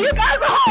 You guys are home!